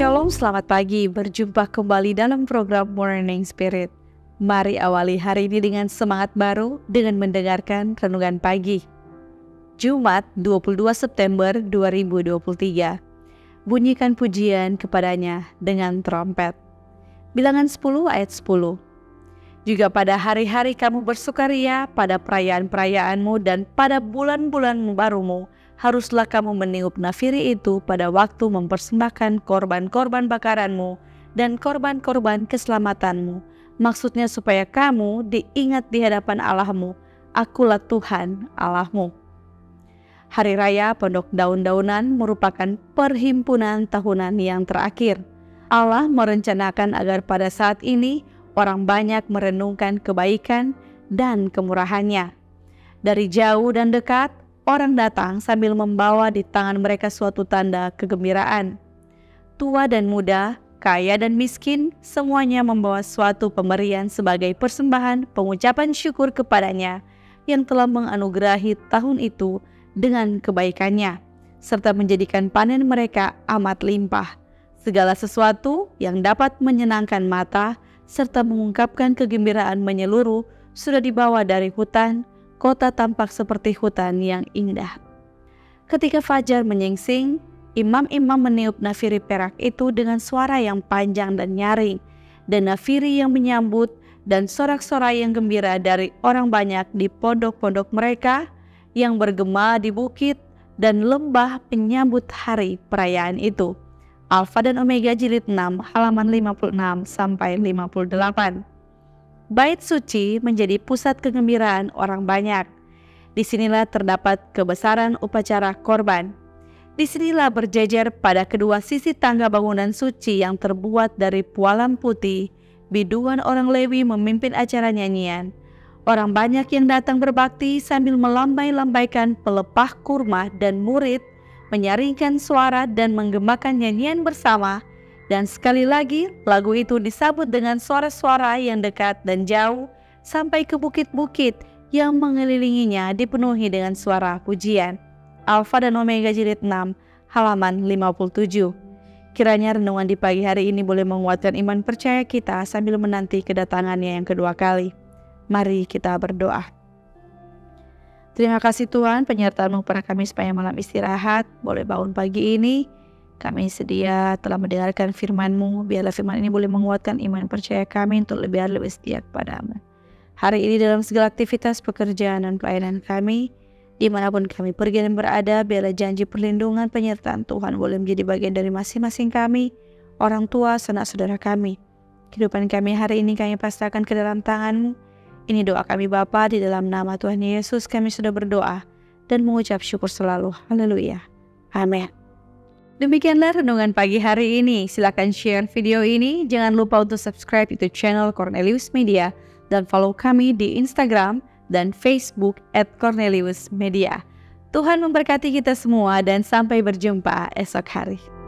Shalom, selamat pagi. Berjumpa kembali dalam program Morning Spirit. Mari awali hari ini dengan semangat baru dengan mendengarkan Renungan Pagi. Jumat 22 September 2023. Bunyikan pujian kepadanya dengan trompet. Bilangan 10 ayat 10. Juga pada hari-hari kamu bersukaria, pada perayaan-perayaanmu dan pada bulan-bulan barumu, haruslah kamu meniup nafiri itu pada waktu mempersembahkan korban-korban bakaranmu dan korban-korban keselamatanmu. Maksudnya supaya kamu diingat di hadapan Allahmu, Akulah Tuhan Allahmu. Hari Raya Pondok Daun-Daunan merupakan perhimpunan tahunan yang terakhir. Allah merencanakan agar pada saat ini orang banyak merenungkan kebaikan dan kemurahannya. Dari jauh dan dekat, orang datang sambil membawa di tangan mereka suatu tanda kegembiraan. Tua dan muda, kaya dan miskin, semuanya membawa suatu pemberian sebagai persembahan pengucapan syukur kepadanya yang telah menganugerahi tahun itu dengan kebaikannya, serta menjadikan panen mereka amat limpah. Segala sesuatu yang dapat menyenangkan mata serta mengungkapkan kegembiraan menyeluruh sudah dibawa dari hutan. Kota tampak seperti hutan yang indah. Ketika fajar menyingsing, imam-imam meniup nafiri perak itu dengan suara yang panjang dan nyaring, dan nafiri yang menyambut dan sorak-sorai yang gembira dari orang banyak di pondok-pondok mereka yang bergema di bukit dan lembah penyambut hari perayaan itu. Alfa dan Omega jilid 6 halaman 56 sampai 58. Bait suci menjadi pusat kegembiraan orang banyak. Disinilah terdapat kebesaran upacara korban. Disinilah berjejer pada kedua sisi tangga bangunan suci yang terbuat dari pualam putih. Biduan orang Lewi memimpin acara nyanyian. Orang banyak yang datang berbakti sambil melambai-lambaikan pelepah kurma dan murid, menyaringkan suara dan menggemakan nyanyian bersama. Dan sekali lagi, lagu itu disambut dengan suara-suara yang dekat dan jauh sampai ke bukit-bukit yang mengelilinginya dipenuhi dengan suara pujian. Alfa dan Omega jilid 6 halaman 57. Kiranya renungan di pagi hari ini boleh menguatkan iman percaya kita sambil menanti kedatangannya yang kedua kali. Mari kita berdoa. Terima kasih Tuhan, penyertaan-Mu pada kami sepanjang malam istirahat, boleh bangun pagi ini. Kami sedia telah mendengarkan firman-Mu, biarlah firman ini boleh menguatkan iman percaya kami untuk lebih setia kepada-Mu. Hari ini dalam segala aktivitas pekerjaan dan pelayanan kami, dimanapun kami pergi dan berada, biarlah janji perlindungan penyertaan Tuhan boleh menjadi bagian dari masing-masing kami, orang tua, sanak saudara kami. Kehidupan kami hari ini kami pasrahkan ke dalam tangan-Mu. Ini doa kami Bapa, di dalam nama Tuhan Yesus kami sudah berdoa dan mengucap syukur selalu. Haleluya. Amin. Demikianlah renungan pagi hari ini. Silakan share video ini. Jangan lupa untuk subscribe YouTube channel Kornelius Media dan follow kami di Instagram dan Facebook @korneliusmedia. Tuhan memberkati kita semua dan sampai berjumpa esok hari.